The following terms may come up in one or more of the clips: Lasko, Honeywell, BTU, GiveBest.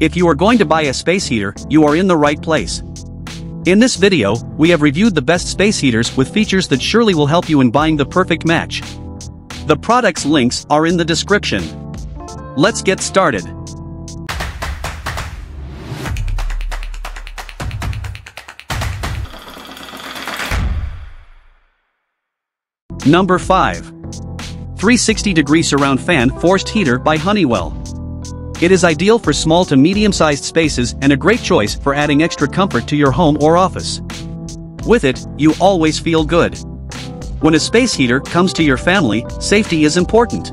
If you are going to buy a space heater, you are in the right place. In this video, we have reviewed the best space heaters with features that surely will help you in buying the perfect match. The products links are in the description. Let's get started. Number 5. 360-degree Surround Fan Forced Heater by Honeywell. It is ideal for small to medium-sized spaces and a great choice for adding extra comfort to your home or office. With it, you always feel good. When a space heater comes to your family, safety is important.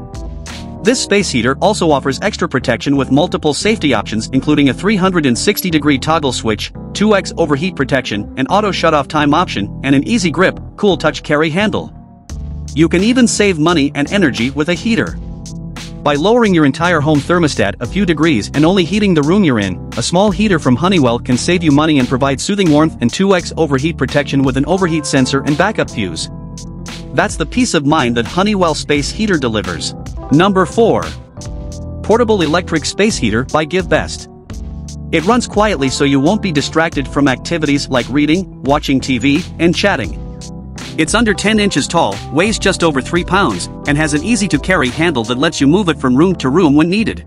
This space heater also offers extra protection with multiple safety options including a 360-degree toggle switch, 2x overheat protection, an auto shut-off time option, and an easy grip, cool touch carry handle. You can even save money and energy with a heater. By lowering your entire home thermostat a few degrees and only heating the room you're in, a small heater from Honeywell can save you money and provide soothing warmth and 2x overheat protection with an overheat sensor and backup fuse. That's the peace of mind that Honeywell Space Heater delivers. Number 4. Portable Electric Space Heater by GiveBest. It runs quietly so you won't be distracted from activities like reading, watching TV, and chatting. It's under 10 inches tall, weighs just over 3 pounds, and has an easy-to-carry handle that lets you move it from room to room when needed.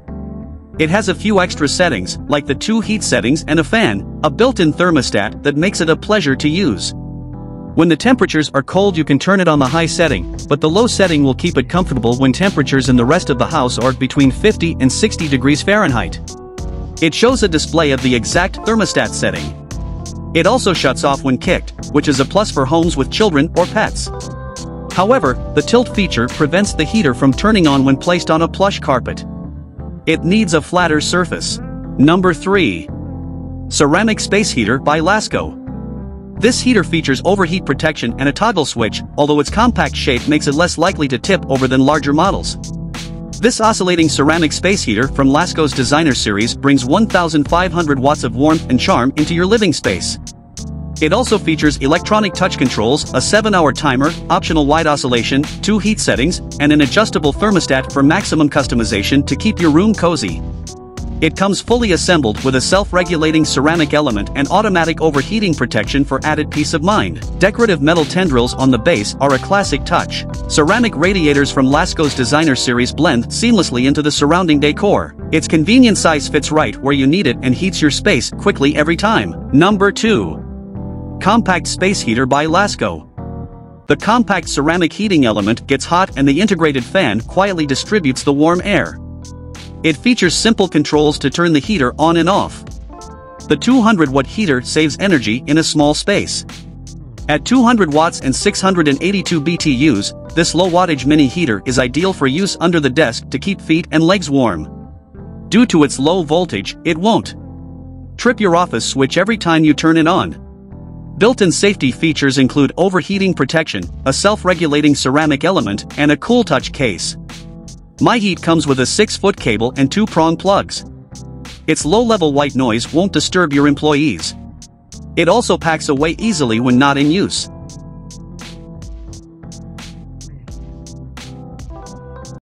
It has a few extra settings, like the 2 heat settings and a fan, a built-in thermostat that makes it a pleasure to use. When the temperatures are cold you can turn it on the high setting, but the low setting will keep it comfortable when temperatures in the rest of the house are between 50 and 60 degrees Fahrenheit. It shows a display of the exact thermostat setting. It also shuts off when kicked, which is a plus for homes with children or pets. However, the tilt feature prevents the heater from turning on when placed on a plush carpet. It needs a flatter surface. Number 3. Ceramic Space Heater by Lasko. This heater features overheat protection and a toggle switch, although its compact shape makes it less likely to tip over than larger models. This oscillating ceramic space heater from Lasko's designer series brings 1,500 watts of warmth and charm into your living space. It also features electronic touch controls, a 7-hour timer, optional wide oscillation, 2 heat settings, and an adjustable thermostat for maximum customization to keep your room cozy. It comes fully assembled with a self-regulating ceramic element and automatic overheating protection for added peace of mind. Decorative metal tendrils on the base are a classic touch. Ceramic radiators from Lasko's designer series blend seamlessly into the surrounding decor. Its convenient size fits right where you need it and heats your space quickly every time. Number 2. Compact Space Heater by Lasko. The compact ceramic heating element gets hot and the integrated fan quietly distributes the warm air. It features simple controls to turn the heater on and off. The 200-watt heater saves energy in a small space. At 200 watts and 682 BTUs, this low-wattage mini heater is ideal for use under the desk to keep feet and legs warm. Due to its low voltage, it won't trip your office switch every time you turn it on. Built-in safety features include overheating protection, a self-regulating ceramic element, and a cool touch case. My Heat comes with a 6-foot cable and 2-prong plugs. Its low-level white noise won't disturb your employees. It also packs away easily when not in use.